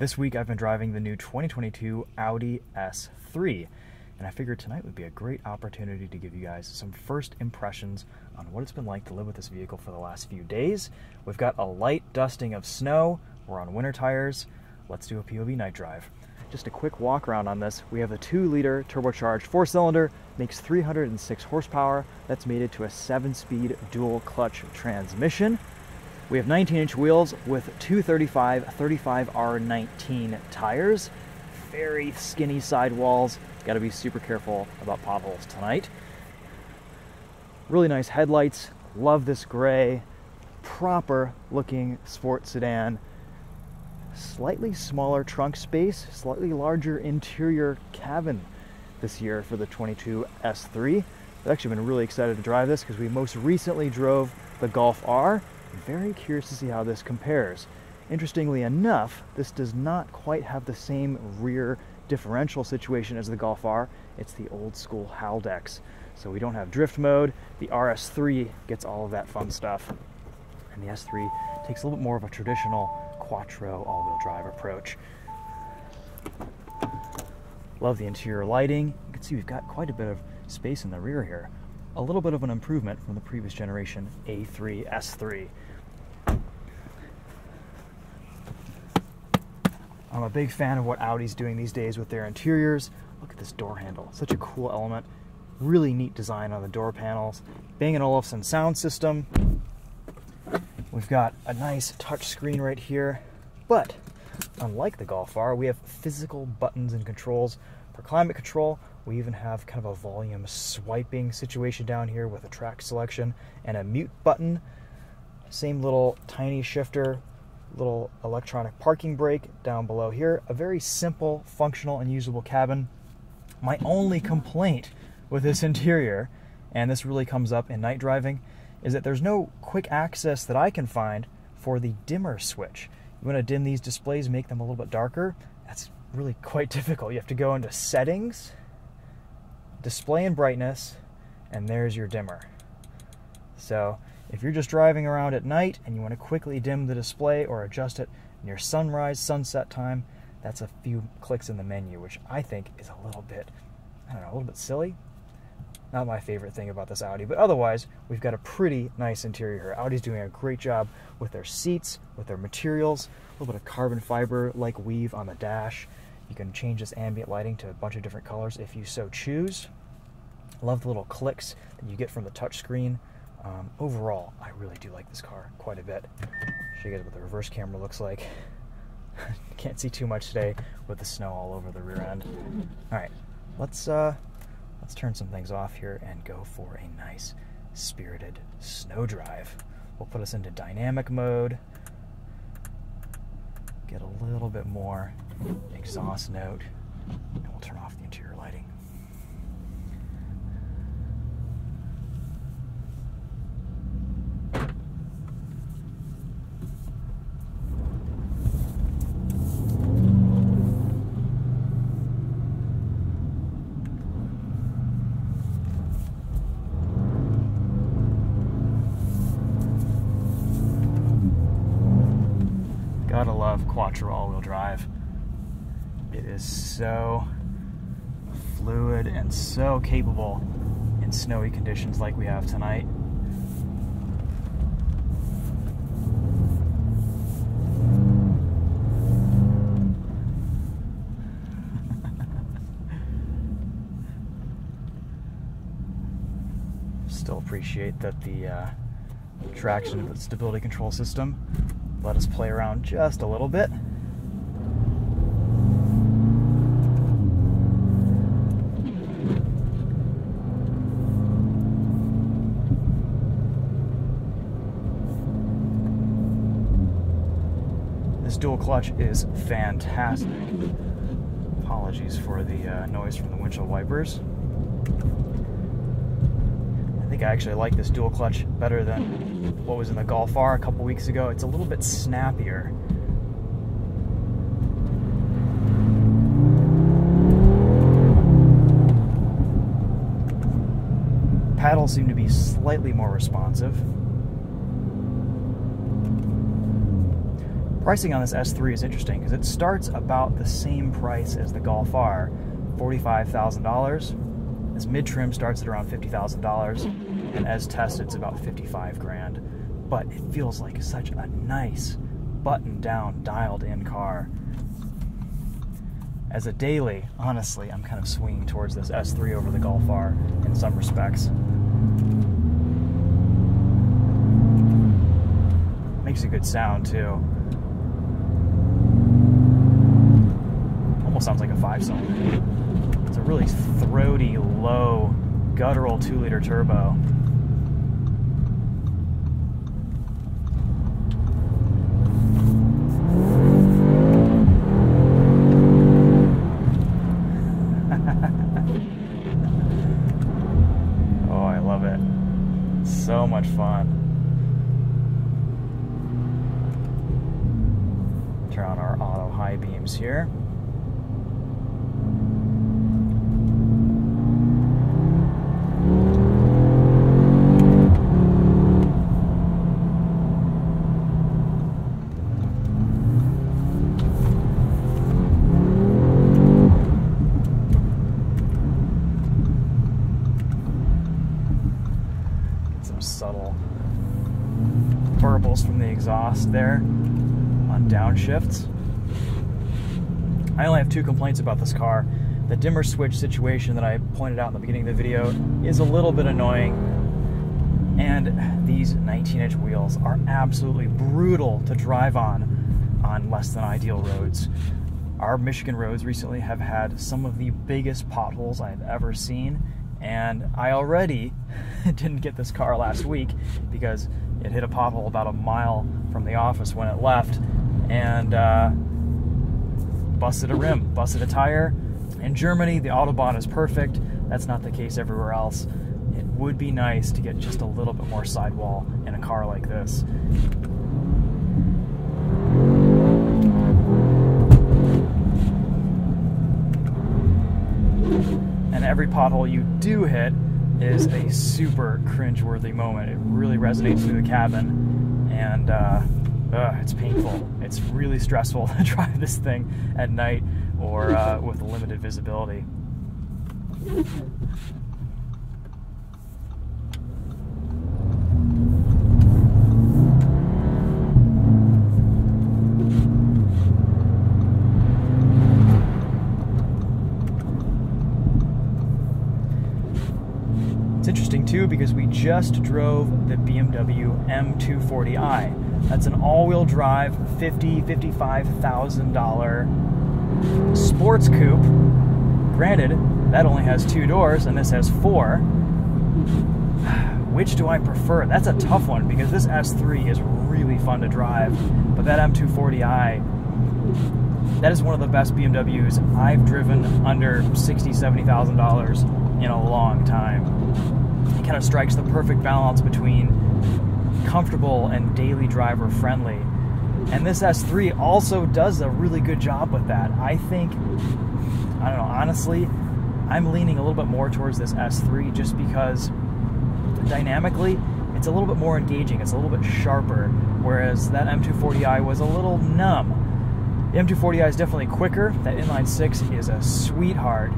This week I've been driving the new 2022 Audi S3, and I figured tonight would be a great opportunity to give you guys some first impressions on what it's been like to live with this vehicle for the last few days. We've got a light dusting of snow, we're on winter tires, let's do a POV night drive. Just a quick walk around on this, we have the 2-liter turbocharged 4-cylinder, makes 306 horsepower, that's mated to a 7-speed dual clutch transmission. We have 19-inch wheels with 235 35R19 tires, very skinny sidewalls. Got to be super careful about potholes tonight. Really nice headlights. Love this gray, proper looking sport sedan. Slightly smaller trunk space, slightly larger interior cabin this year for the 22 S3. I've actually been really excited to drive this because we most recently drove the Golf R. Very curious to see how this compares. Interestingly enough, this does not quite have the same rear differential situation as the Golf R. It's the old school Haldex. So we don't have drift mode. The RS3 gets all of that fun stuff. And the S3 takes a little bit more of a traditional quattro all-wheel drive approach. Love the interior lighting. You can see we've got quite a bit of space in the rear here. A little bit of an improvement from the previous generation A3 S3. I'm a big fan of what Audi's doing these days with their interiors. Look at this door handle, such a cool element. Really neat design on the door panels. Bang & Olufsen sound system. We've got a nice touch screen right here, but unlike the Golf R, we have physical buttons and controls for climate control. We even have kind of a volume swiping situation down here with a track selection and a mute button. Same little tiny shifter, little electronic parking brake down below here. A very simple, functional, and usable cabin. My only complaint with this interior, and this really comes up in night driving, is that there's no quick access that I can find for the dimmer switch. You want to dim these displays, make them a little bit darker. That's really quite difficult. You have to go into settings, display and brightness, and there's your dimmer. So if you're just driving around at night and you want to quickly dim the display or adjust it near sunrise, sunset time, that's a few clicks in the menu, which I think is a little bit, I don't know, a little bit silly. Not my favorite thing about this Audi, but otherwise we've got a pretty nice interior. Audi's doing a great job with their seats, with their materials, a little bit of carbon fiber like weave on the dash. You can change this ambient lighting to a bunch of different colors if you so choose. Love the little clicks that you get from the touchscreen. Overall, I really do like this car quite a bit. Show you guys what the reverse camera looks like. Can't see too much today with the snow all over the rear end. All right, let's turn some things off here and go for a nice spirited snow drive. We'll put us into dynamic mode. Get a little bit more exhaust note, and we'll turn off the interior lighting. Gotta love quattro all-wheel drive. It is so fluid and so capable in snowy conditions like we have tonight. Still appreciate that the traction of the stability control system let us play around just a little bit. This dual clutch is fantastic. Apologies for the noise from the windshield wipers. I think I actually like this dual clutch better than what was in the Golf R a couple weeks ago. It's a little bit snappier. Paddles seem to be slightly more responsive. Pricing on this S3 is interesting because it starts about the same price as the Golf R, $45,000. This mid-trim starts at around $50,000, and as tested, it's about $55,000. But it feels like such a nice, button-down, dialed-in car. As a daily, honestly, I'm kind of swinging towards this S3 over the Golf R in some respects. Makes a good sound too. Almost sounds like a 5-cylinder. It's a really throaty, low, guttural 2-liter turbo. Oh, I love it. So much fun. Turn on our auto high beams here. Get some subtle burbles from the exhaust there. On downshifts. I only have two complaints about this car. The dimmer switch situation that I pointed out in the beginning of the video is a little bit annoying, and these 19-inch wheels are absolutely brutal to drive on less than ideal roads. Our Michigan roads recently have had some of the biggest potholes I've ever seen, and I already didn't get this car last week because it hit a pothole about a mile from the office when it left, and busted a rim, busted a tire. In Germany, the Autobahn is perfect. That's not the case everywhere else. It would be nice to get just a little bit more sidewall in a car like this. And every pothole you do hit is a super cringeworthy moment. It really resonates through the cabin, and it's painful. It's really stressful to drive this thing at night or with limited visibility. It's interesting too because we just drove the BMW M240i. That's an all-wheel drive, $55,000 sports coupe. Granted, that only has 2 doors and this has 4. Which do I prefer? That's a tough one because this S3 is really fun to drive, but that M240i, that is one of the best BMWs I've driven under $60,000, $70,000. In a long time. It kind of strikes the perfect balance between comfortable and daily driver friendly. And this S3 also does a really good job with that. I think, I don't know, honestly, I'm leaning a little bit more towards this S3 just because dynamically, it's a little bit more engaging, it's a little bit sharper, whereas that M240i was a little numb. The M240i is definitely quicker, that inline 6 is a sweetheart,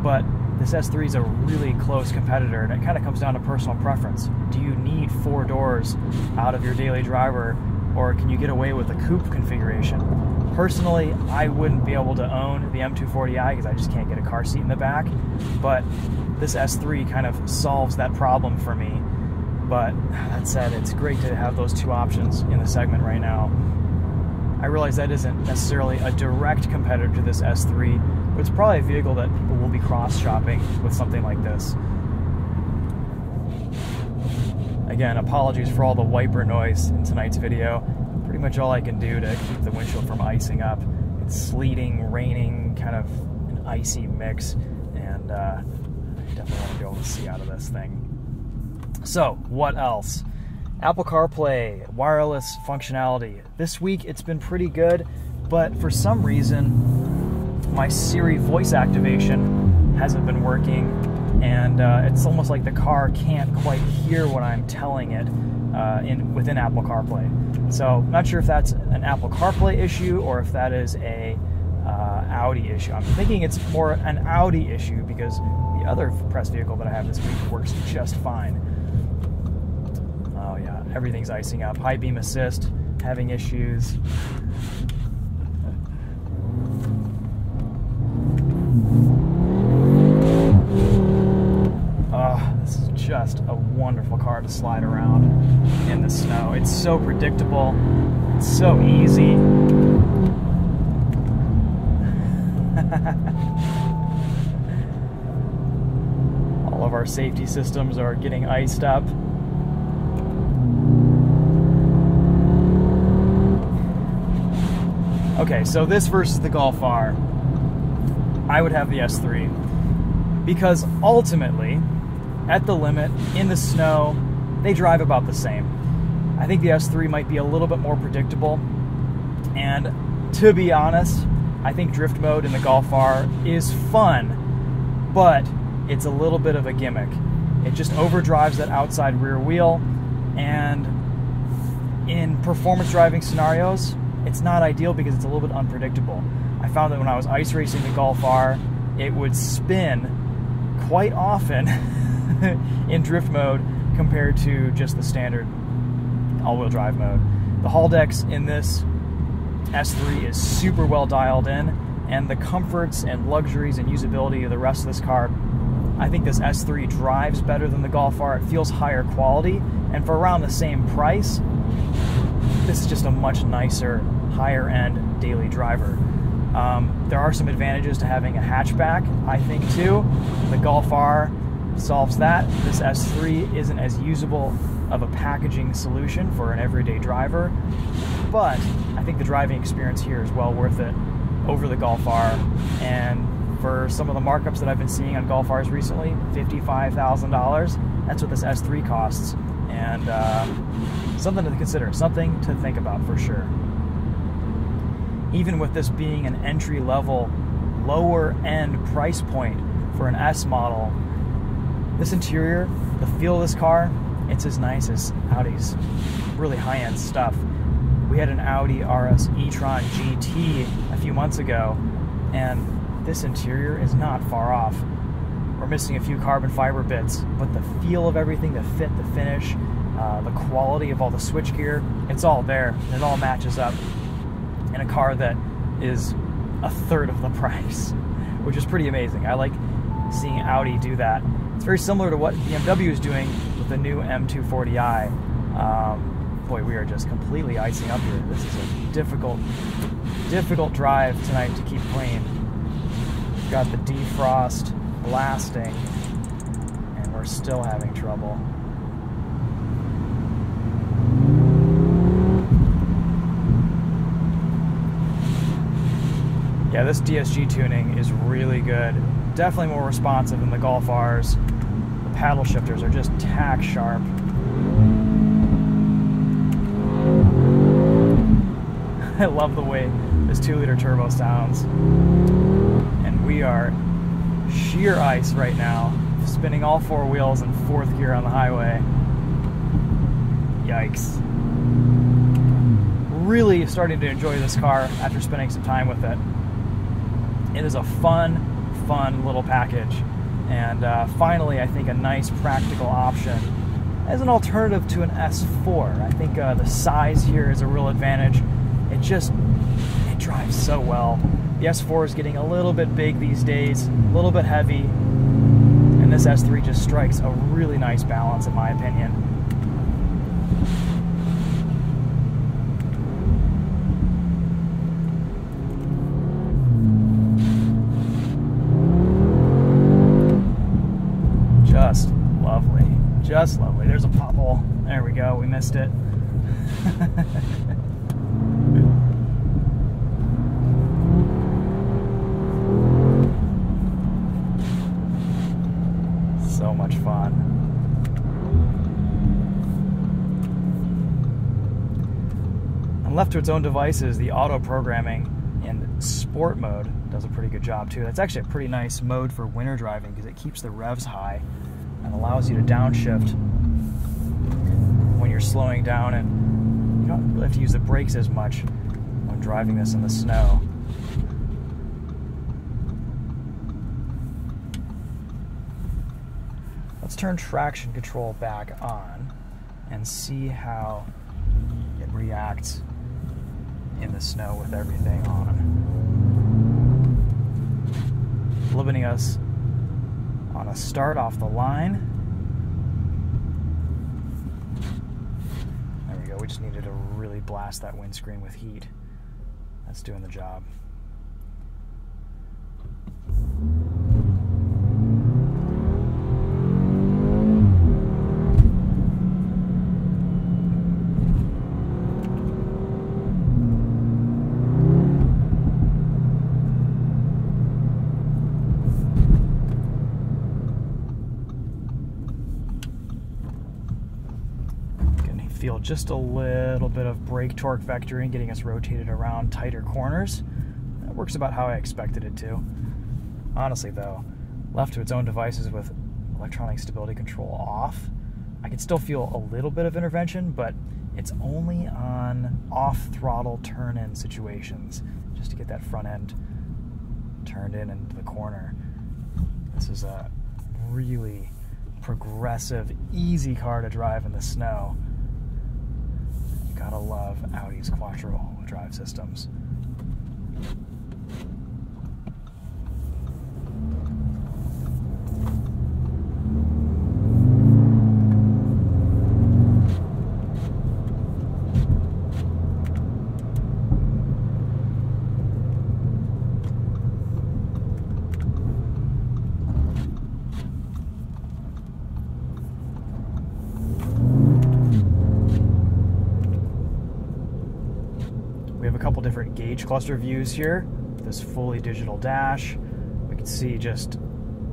but this S3 is a really close competitor, and it kind of comes down to personal preference. Do you need 4 doors out of your daily driver, or can you get away with a coupe configuration? Personally, I wouldn't be able to own the M240i because I just can't get a car seat in the back, but this S3 kind of solves that problem for me. But that said, it's great to have those 2 options in the segment right now. I realize that isn't necessarily a direct competitor to this S3, but it's probably a vehicle that people will be cross-shopping with something like this. Again, apologies for all the wiper noise in tonight's video. Pretty much all I can do to keep the windshield from icing up. It's sleeting, raining, kind of an icy mix, and I definitely want to be able to see out of this thing. So, what else? Apple CarPlay, wireless functionality. This week it's been pretty good, but for some reason, my Siri voice activation hasn't been working, and it's almost like the car can't quite hear what I'm telling it within Apple CarPlay. So I'm not sure if that's an Apple CarPlay issue or if that is a Audi issue. I'm thinking it's more an Audi issue because the other press vehicle that I have this week works just fine. Oh yeah, everything's icing up. High beam assist, having issues. Oh, this is just a wonderful car to slide around in the snow. It's so predictable, it's so easy. All of our safety systems are getting iced up. Okay, so this versus the Golf R, I would have the S3 because ultimately, at the limit, in the snow, they drive about the same. I think the S3 might be a little bit more predictable, and to be honest, I think drift mode in the Golf R is fun, but it's a little bit of a gimmick. It just overdrives that outside rear wheel, and in performance driving scenarios, it's not ideal because it's a little bit unpredictable. I found that when I was ice racing the Golf R, it would spin quite often in drift mode compared to just the standard all-wheel drive mode. The Haldex in this S3 is super well dialed in, and the comforts and luxuries and usability of the rest of this car, I think this S3 drives better than the Golf R. It feels higher quality, and for around the same price, this is just a much nicer, higher-end daily driver. There are some advantages to having a hatchback, I think, too. The Golf R solves that. This S3 isn't as usable of a packaging solution for an everyday driver, but I think the driving experience here is well worth it over the Golf R, and for some of the markups that I've been seeing on Golf Rs recently, $55,000, that's what this S3 costs, and something to consider, something to think about for sure. Even with this being an entry-level, lower-end price point for an S model, this interior, the feel of this car, it's as nice as Audi's really high-end stuff. We had an Audi RS e-tron GT a few months ago, and this interior is not far off. We're missing a few carbon fiber bits, but the feel of everything, the fit, the finish, the quality of all the switchgear, it's all there. It all matches up in a car that is a third of the price, which is pretty amazing. I like seeing Audi do that. It's very similar to what BMW is doing with the new M240i. Boy, we are just completely icing up here. This is a difficult drive tonight to keep clean. We've got the defrost blasting, and we're still having trouble. Yeah, this DSG tuning is really good. Definitely more responsive than the Golf R's. The paddle shifters are just tack sharp. I love the way this 2-liter turbo sounds. And we are sheer ice right now, spinning all four wheels in fourth gear on the highway. Yikes. Really starting to enjoy this car after spending some time with it. It is a fun little package, and finally, I think a nice practical option as an alternative to an S4. I think the size here is a real advantage. It just, it drives so well. The S4 is getting a little bit big these days, a little bit heavy, and this S3 just strikes a really nice balance, in my opinion. Just lovely. There's a pothole. There we go. We missed it. So much fun. And left to its own devices, the auto programming in sport mode does a pretty good job too. That's actually a pretty nice mode for winter driving because it keeps the revs high and allows you to downshift when you're slowing down, and you don't really have to use the brakes as much when driving this in the snow. Let's turn traction control back on and see how it reacts in the snow with everything on. Limiting us on a start off the line. There we go, we just needed to really blast that windscreen with heat. That's doing the job. Feel just a little bit of brake torque vectoring, getting us rotated around tighter corners. That works about how I expected it to. Honestly though, left to its own devices with electronic stability control off, I can still feel a little bit of intervention, but it's only on off-throttle turn-in situations, just to get that front end turned in into the corner. This is a really progressive, easy car to drive in the snow. Gotta love Audi's Quattro all-wheel drive systems. Different gauge cluster views here. This fully digital dash, we can see just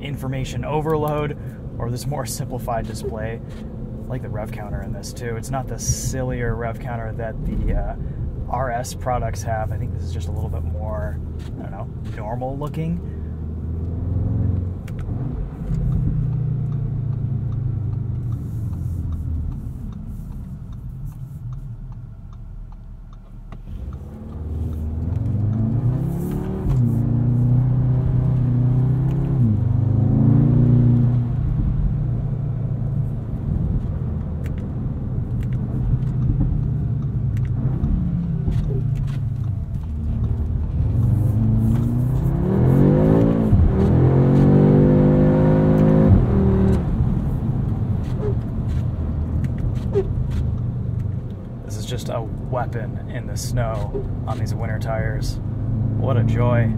information overload, or this more simplified display. I like the rev counter in this too. It's not the sillier rev counter that the RS products have. I think this is just a little bit more, I don't know, normal looking. Just a weapon in the snow on these winter tires. What a joy.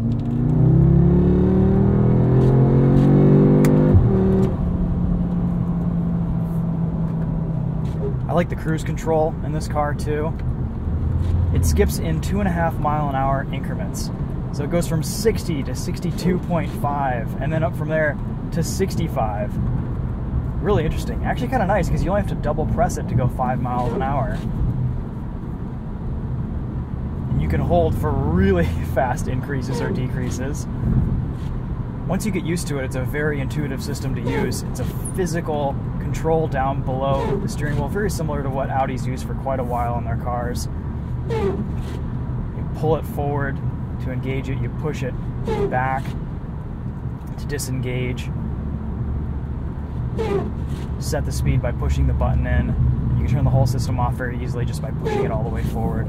I like the cruise control in this car too. It skips in 2.5 mile an hour increments. So it goes from 60 to 62.5 and then up from there to 65. Really interesting. Actually kind of nice because you only have to double press it to go 5 miles an hour. You can hold for really fast increases or decreases. Once you get used to it, it's a very intuitive system to use. It's a physical control down below the steering wheel, very similar to what Audi's used for quite a while in their cars. You pull it forward to engage it, you push it back to disengage. Set the speed by pushing the button in. You can turn the whole system off very easily just by pushing it all the way forward.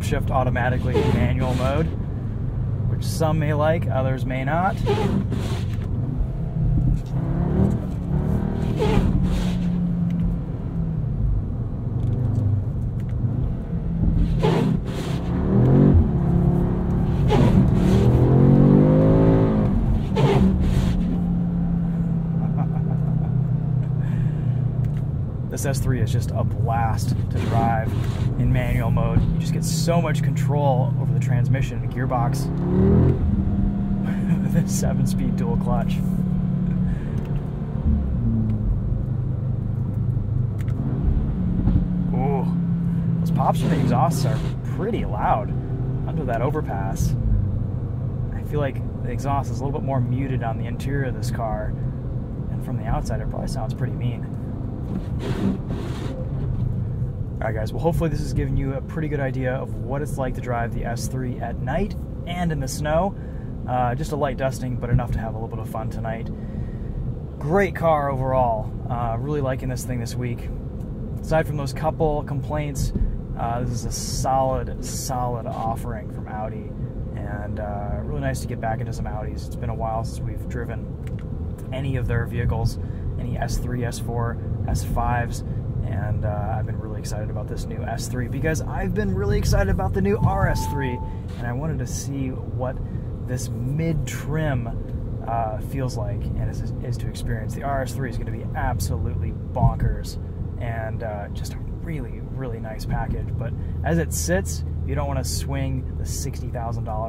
Shift automatically in manual mode, which some may like, others may not. This S3 is just a blast to drive in manual mode. You just get so much control over the transmission and the gearbox with a 7-speed dual clutch. pops from the exhausts are pretty loud under that overpass. I feel like the exhaust is a little bit more muted on the interior of this car, and from the outside it probably sounds pretty mean. Alright guys, well hopefully this is giving you a pretty good idea of what it's like to drive the S3 at night and in the snow. Just a light dusting, but enough to have a little bit of fun tonight. Great car overall. Really liking this thing this week. Aside from those couple complaints, this is a solid offering from Audi, and really nice to get back into some Audis. It's been a while since we've driven any of their vehicles, any S3, S4, S5s, and I've been really excited about this new S3 because I've been really excited about the new RS3, and I wanted to see what this mid-trim feels like and is to experience. The RS3 is going to be absolutely bonkers, and just a really nice package. But as it sits, you don't want to swing the $60,000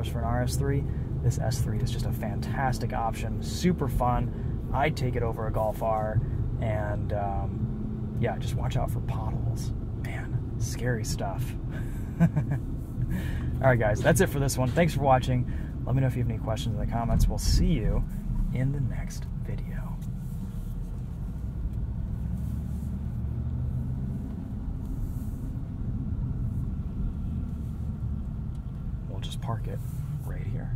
for an RS3. This S3 is just a fantastic option, super fun. I'd take it over a Golf R, and yeah, just watch out for potholes. Man, scary stuff. All right, guys, that's it for this one. Thanks for watching. Let me know if you have any questions in the comments. We'll see you in the next video. We'll just park it right here.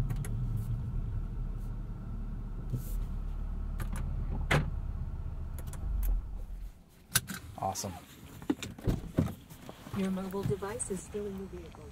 Awesome. Your mobile device is still in the vehicle.